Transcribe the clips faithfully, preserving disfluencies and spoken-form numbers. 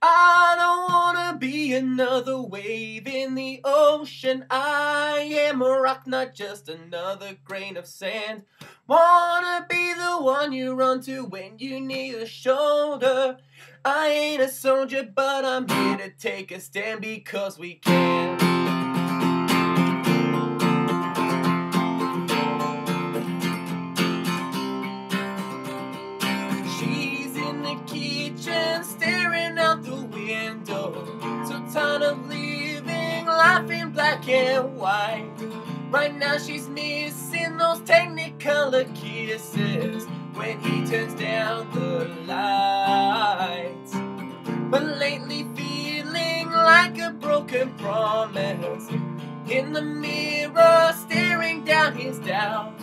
I don't wanna be another wave in the ocean. I am a rock, not just another grain of sand. Wanna be the one you run to when you need a shoulder. I ain't a soldier, but I'm here to take a stand because we can. She's in the kitchen, staring out the window, so tired of living life in black and white. Right now she's missing those technicolor kisses when he turns down the lights. But lately feeling like a broken promise, in the mirror staring down his doubt.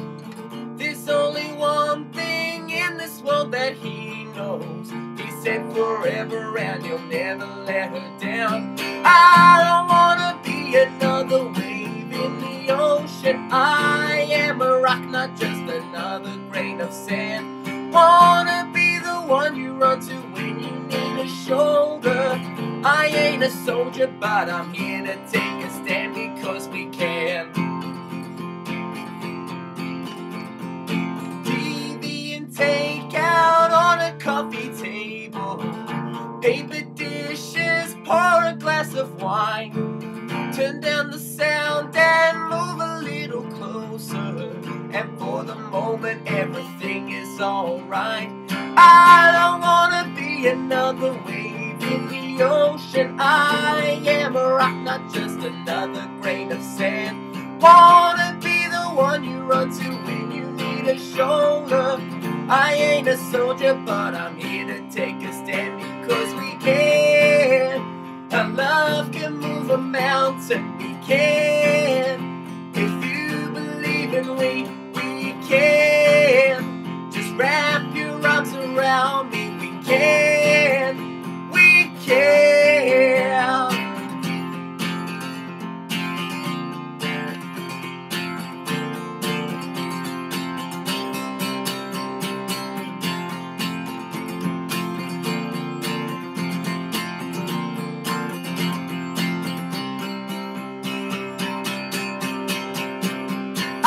There's only one thing in this world that he knows. He said forever and he'll never let her down. I don't wanna be another wave in the ocean. I am a rock, not just another grain of sand. Wanna be the one you run to when you need a shoulder. I ain't a soldier, but I'm here to take a stand because we can. Coffee table, paper dishes, pour a glass of wine. Turn down the sound and move a little closer, and for the moment everything is alright. I don't wanna be another wave in the ocean. I am a rock, not just another grain of sand. Wanna be the one you run to when you need a shoulder. I ain't a soldier, but I'm here to take a stand because we can. Our love can move a mountain, we can. If you believe in we, we can. Just wrap your arms around me, we can. We can.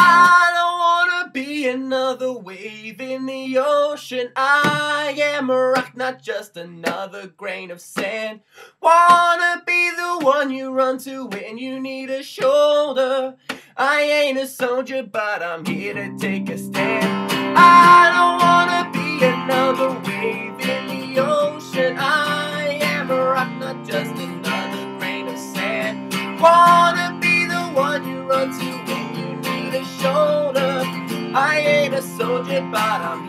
I don't wanna be another wave in the ocean. I am a rock, not just another grain of sand. Wanna be the one you run to when you need a shoulder. I ain't a soldier, but I'm here to take a stand. I don't wanna be another wave in the ocean. I am a rock, not just another grain of sand. Wanna be the one you run to when you need a shoulder. I ain't a soldier, but I'm